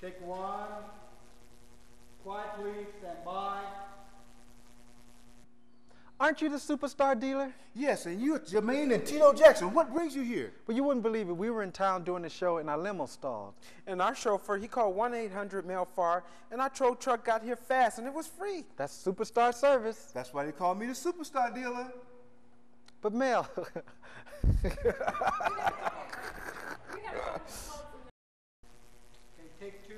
Take one. Quietly, stand by. Aren't you the superstar dealer? Yes, and you're Jermaine and Tito Jackson. What brings you here? Well, you wouldn't believe it. We were in town doing the show and our limo stalled. And our chauffeur, he called 1-800 Mel Farr, and our tow truck got here fast and it was free. That's superstar service. That's why they call me the superstar dealer. But Mel. Take two.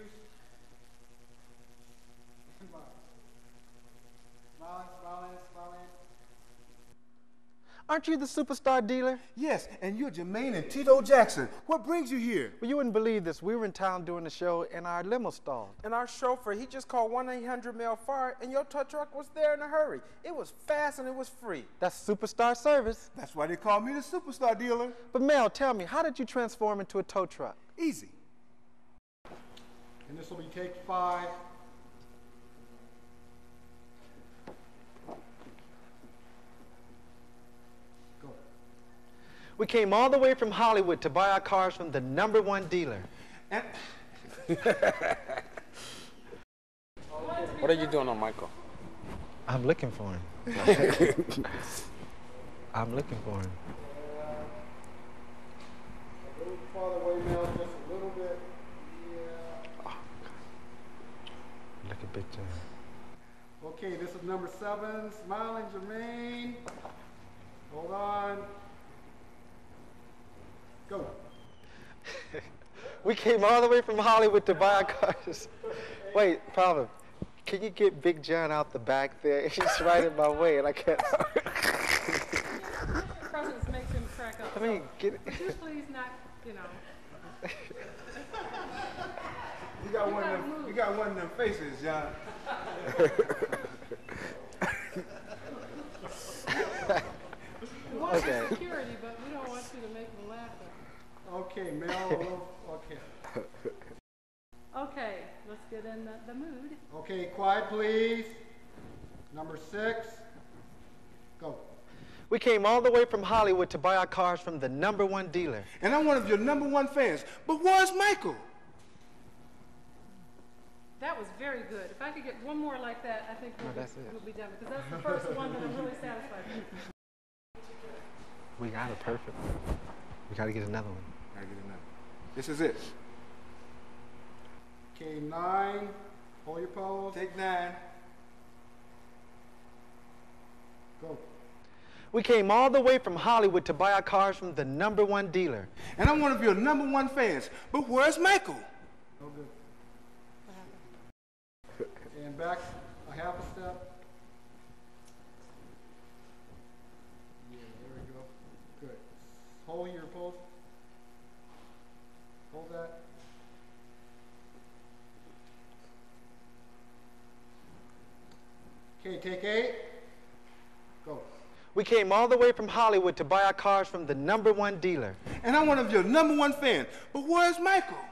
Aren't you the superstar dealer? Yes, and you're Jermaine and Tito Jackson. What brings you here? Well, you wouldn't believe this. We were in town doing the show and our limo stalled. And our chauffeur, he just called 1-800-MEL-FAR and your tow truck was there in a hurry. It was fast and it was free. That's superstar service. That's why they call me the superstar dealer. But Mel, tell me, how did you transform into a tow truck? Easy. And this will be take five. We came all the way from Hollywood to buy our cars from the #1 dealer. What are you doing on Michael? I'm looking for him. I'm looking for him. A little farther away now, just a little bit. Yeah. Oh, God. Look at Big John. Okay, this is number 7, smiling Jermaine. Hold on. Go. We came all the way from Hollywood to buy our cars. Wait, problem. Can you get Big John out the back there? He's right in my way, and I can't. Your presence makes him crack up. I mean, get it. Could you please not, you know. You got one of them faces, John. Okay. Security, but we don't want you to make them laugh. Okay, Mel. Okay. Okay, let's get in the mood. Okay, quiet, please. Number 6. Go. We came all the way from Hollywood to buy our cars from the #1 dealer. And I'm one of your #1 fans. But where's Michael? That was very good. If I could get one more like that, I think we'll be done. Because that's the first one that I'm really satisfied with. We got it perfect. We got to get another one. Got to get another one. This is it. Okay, 9. Hold your pose. Take 9. Go. We came all the way from Hollywood to buy our cars from the #1 dealer. And I'm one of your #1 fans. But where's Michael? No good. What happened? And back a half a step. Hold your pulse. Hold that. Okay, take 8. Go. We came all the way from Hollywood to buy our cars from the #1 dealer. And I'm one of your #1 fans. But where's Michael?